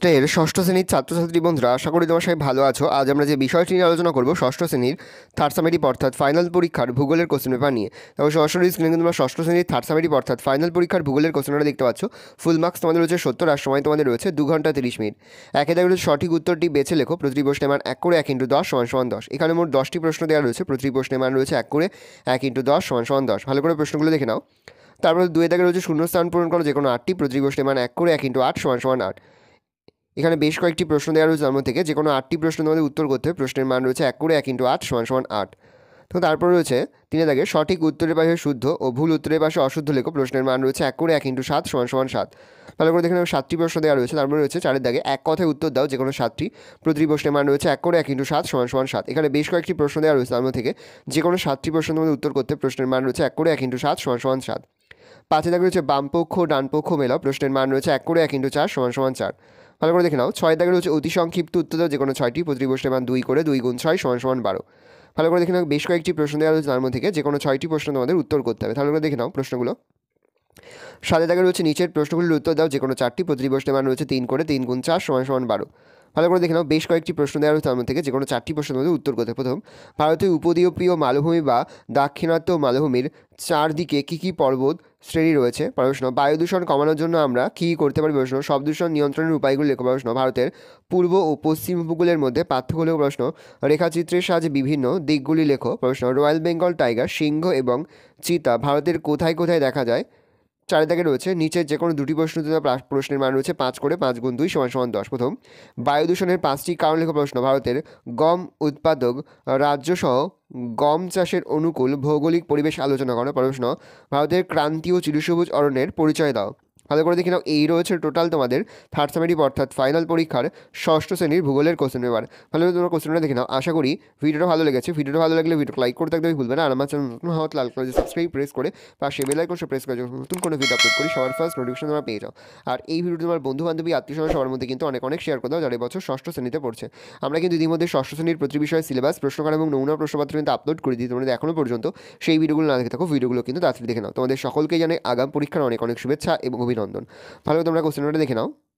হোস্টেলের ষষ্ঠ শ্রেণীর ছাত্রছাত্রী বন্ধুরা, আশা করি তোমার সবাই ভালো আছো। আজ আমরা যে বিষয়টি নিয়ে আলোচনা করবো ষষ্ঠ শ্রেণীর থার্ড সামেটিভ অর্থাৎ ফাইনাল পরীক্ষার ভূগোলের কোশ্চেন পেপার নিয়ে। তবে সরাসরি স্ক্রিনে তোমরা ষষ্ঠ শ্রেণীর থার্ড সামেটিভ অর্থাৎ ফাইনাল পরীক্ষার ভূগোলের কোশ্চেনটা দেখতে পাচ্ছ। ফুল মার্কস তোমাদের রয়েছে 70 আর সময় তোমাদের রয়েছে 2 ঘন্টা 30 মিনিট। একে দাগে সঠিক উত্তরটি বেছে লেখো। প্রতিটি প্রশ্নে মান 1 করে 1 × 10 = 10। এখানে মোট 10টি প্রশ্ন দেওয়া রয়েছে। প্রতিটি প্রশ্নে মান রয়েছে 1 করে 1 × 10 = 10। ভালো করে প্রশ্নগুলো দেখে নাও। তারপর 2 দাগে রয়েছে শূন্যস্থান পূরণ করো যে কোনো 8টি। প্রতিটি প্রশ্নে মান 1 করে 1 × 8 = 8। এখানে বেশ কয়েকটি প্রশ্ন দেওয়া রয়েছে, তার থেকে যে কোনো 8টি প্রশ্ন তোমাদের উত্তর করতে হবে। প্রশ্নের মান রয়েছে 1 করে 1 × 8 = 8। তো তারপর রয়েছে 3 দাগে সঠিক উত্তরের পাশে শুদ্ধ ও ভুল উত্তরের পাশে অশুদ্ধ লেখো। প্রশ্নের মান রয়েছে 1 করে 1 × 7 = 7। ভালো করে দেখে নাও, 7টি প্রশ্ন দেওয়া রয়েছে। তারপর রয়েছে 4 দাগে এক কথায় উত্তর দাও যে কোনো 7টি। প্রতিটি প্রশ্নের মান রয়েছে 1 করে 1 × 7 = 7। এখানে বেশ কয়েকটি প্রশ্ন দেওয়া রয়েছে, তার থেকে যে কোনো 7টি প্রশ্ন তোমাদের উত্তর করতে। প্রশ্নের মান রয়েছে 1 করে 1 × 7 = 7। 5 দাগে রয়েছে বামপক্ষ ও ডানপক্ষ মেলাও। প্রশ্নের মান রয়েছে 1 করে 1 × 4 = 4। ভালো করে দেখে নাও। 6 দাগে রয়েছে অতি সংক্ষিপ্ত উত্তর দাও যে কোনো 6টি। প্রতিটি প্রশ্নের মান 2 করে 2 × 6 = 12। ভালো করে দেখে নাও, বেশ কয়েকটি প্রশ্ন দেওয়া রয়েছে, তার মধ্যে থেকে যে কোনো 6টি প্রশ্ন তোমাদের উত্তর করতে হবে। ভালো করে দেখে নাও প্রশ্নগুলো। 7 দাগে রয়েছে নিচের প্রশ্নগুলির উত্তর দাও যে কোনো 4টি। প্রতিটি প্রশ্নের মান রয়েছে 3 করে 3 × 4 = 12। ভালো করে দেখে নাও, বেশ কয়েকটি প্রশ্ন দেওয়া রয়েছে, তার মধ্যে থেকে যে কোনো 4টি প্রশ্ন তোমাদের উত্তর করতে হবে। প্রথম, ভারতীয় উপদ্বীপীয় মালভূমি বা দাক্ষিণাত্য মালভূমির চারদিকে কী কী পর্বত শ্রেণী রয়েছে? প্রশ্ন, বায়ু দূষণ কমানোর জন্য আমরা কী করতে পারি? প্রশ্ন, শব্দ দূষণ নিয়ন্ত্রণের উপায়গুলো লেখো। প্রশ্ন, ভারতের পূর্ব ও পশ্চিম উপকূলের মধ্যে পার্থক্য লেখো। প্রশ্ন, রেখাচিত্রের সাহায্যে বিভিন্ন দিকগুলি লেখো। প্রশ্ন, রয়্যাল বেঙ্গল টাইগার, সিংহ এবং চিতা ভারতের কোথায় কোথায় দেখা যায়? 4 দাগে রয়েছে নিচের যে কোনো 2টি প্রশ্ন উত্তর। প্রশ্নের মান রয়েছে 5 করে 5 × 2 = 10। প্রথম, বায়ু দূষণের 5টি কারণ লেখো। প্রশ্ন, ভারতের গম উৎপাদক রাজ্যসহ গম চাষের অনুকূল ভৌগোলিক পরিবেশ আলোচনা করো। প্রশ্ন, ভারতের ক্রান্তীয় চিরসবুজ অরণ্যের পরিচয় দাও। ভালো করে দেখে নাও, এই রয়েছে টোটাল তোমাদের থার্ড সামেটিভ অর্থাৎ ফাইনাল পরীক্ষার ষষ্ঠ শ্রেণীর ভূগোলের কোশ্চেন পেপার। ভালো করে তোমরা কোশ্চেনটা দেখে নাও। আশা করি ভিডিওটা ভালো লেগেছে। ভিডিওটা ভালো লাগলে ভিডিওটা লাইক করতে একদমই ভুলবে না। আর আমার চ্যানেল নতুন হওয়া লাল করে সাবস্ক্রাইব প্রেস করে পাশে বেল আইকনটা প্রেস করে যখন নতুন কোনো ভিডিও আপলোড করি সবার ফার্স্ট নোটিফিকেশন তোমরা পেয়ে যাও। আর এই ভিডিও তোমার বন্ধু বান্ধবী আত্মীয়স্বজন সবার মধ্যে কিন্তু অনেক শেয়ার করে দাও যারা এবছর ষষ্ঠ শ্রেণীতে পড়ছে। আমরা কিন্তু ইতিমধ্যে ষষ্ঠ শ্রেণীর প্রতি বিষয়ে সিলেবাস, প্রশ্নকার এবং নমুনা প্রশ্নপত্র কিন্তু আপলোড করে দিই। তোমরা এখনও পর্যন্ত সেই ভিডিওগুলো না দেখে থাকো, ভিডিওগুলো কিন্তু তাড়াতাড়ি দেখে নাও। তোমাদের সকলকে জানাই আগাম পরীক্ষার অনেক শুভেচ্ছা এবং অভিনন্দন। ভালো, তোমরা কোশ্চেনটা দেখে নাও।